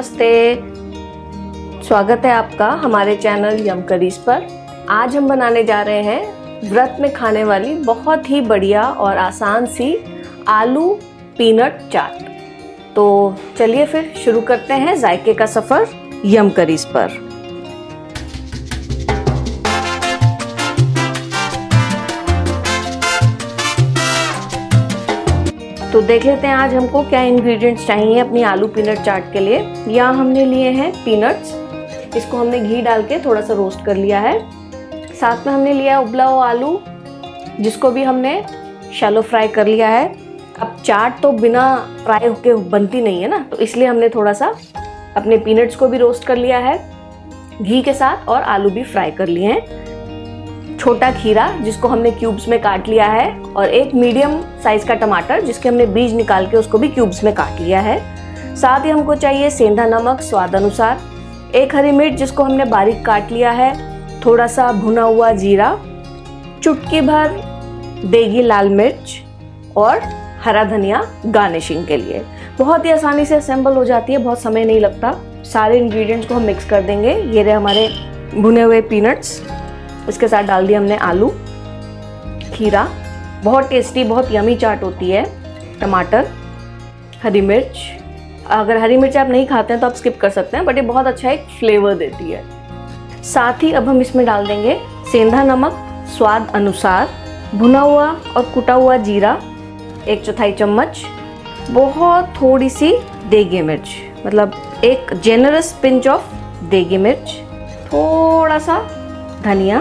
नमस्ते, स्वागत है आपका हमारे चैनल यमकरीज पर। आज हम बनाने जा रहे हैं व्रत में खाने वाली बहुत ही बढ़िया और आसान सी आलू पीनट चाट। तो चलिए फिर शुरू करते हैं जायके का सफ़र यमकरीज पर। तो देख लेते हैं आज हमको क्या इंग्रेडिएंट्स चाहिए अपनी आलू पीनट चाट के लिए। यहाँ हमने लिए हैं पीनट्स, इसको हमने घी डाल के थोड़ा सा रोस्ट कर लिया है। साथ में हमने लिया उबला हुआ आलू, जिसको भी हमने शैलो फ्राई कर लिया है। अब चाट तो बिना फ्राई होके बनती नहीं है ना, तो इसलिए हमने थोड़ा सा अपने पीनट्स को भी रोस्ट कर लिया है घी के साथ, और आलू भी फ्राई कर लिए हैं। छोटा खीरा जिसको हमने क्यूब्स में काट लिया है, और एक मीडियम साइज का टमाटर जिसके हमने बीज निकाल के उसको भी क्यूब्स में काट लिया है। साथ ही हमको चाहिए सेंधा नमक स्वाद अनुसार, एक हरी मिर्च जिसको हमने बारीक काट लिया है, थोड़ा सा भुना हुआ जीरा, चुटकी भर देगी लाल मिर्च और हरा धनिया गार्निशिंग के लिए। बहुत ही आसानी से असेंबल हो जाती है, बहुत समय नहीं लगता। सारे इंग्रेडिएंट्स को हम मिक्स कर देंगे। ये रहे हमारे भुने हुए पीनट्स, इसके साथ डाल दिया हमने आलू, खीरा, बहुत टेस्टी बहुत यमी चाट होती है, टमाटर, हरी मिर्च। अगर हरी मिर्च आप नहीं खाते हैं तो आप स्किप कर सकते हैं, बट ये बहुत अच्छा एक फ्लेवर देती है। साथ ही अब हम इसमें डाल देंगे सेंधा नमक स्वाद अनुसार, भुना हुआ और कुटा हुआ जीरा 1/4 चम्मच, बहुत थोड़ी सी देगी मिर्च, मतलब एक जेनरस पिंच ऑफ देगी मिर्च, थोड़ा सा धनिया।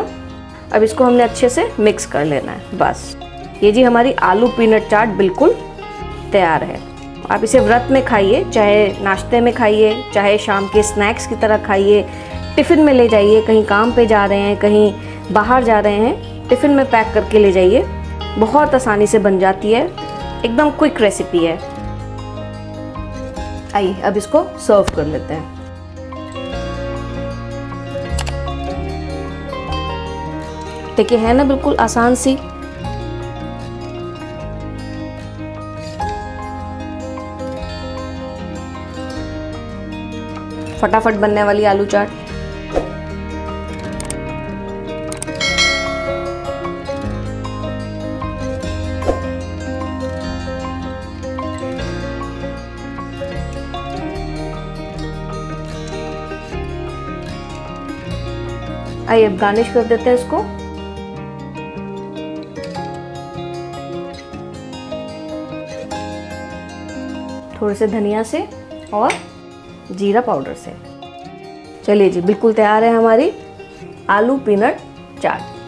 अब इसको हमने अच्छे से मिक्स कर लेना है। बस ये जी हमारी आलू पीनट चाट बिल्कुल तैयार है। आप इसे व्रत में खाइए, चाहे नाश्ते में खाइए, चाहे शाम के स्नैक्स की तरह खाइए, टिफ़िन में ले जाइए, कहीं काम पे जा रहे हैं, कहीं बाहर जा रहे हैं, टिफ़िन में पैक करके ले जाइए। बहुत आसानी से बन जाती है, एकदम क्विक रेसिपी है। आइए अब इसको सर्व कर लेते हैं। देखिए है ना, बिल्कुल आसान सी। फटाफट बनने वाली आलू चाट। आइए अब गार्निश कर देते हैं इसको। थोड़े से धनिया से और जीरा पाउडर से। चलिए जी, बिल्कुल तैयार है हमारी आलू पीनट चाट।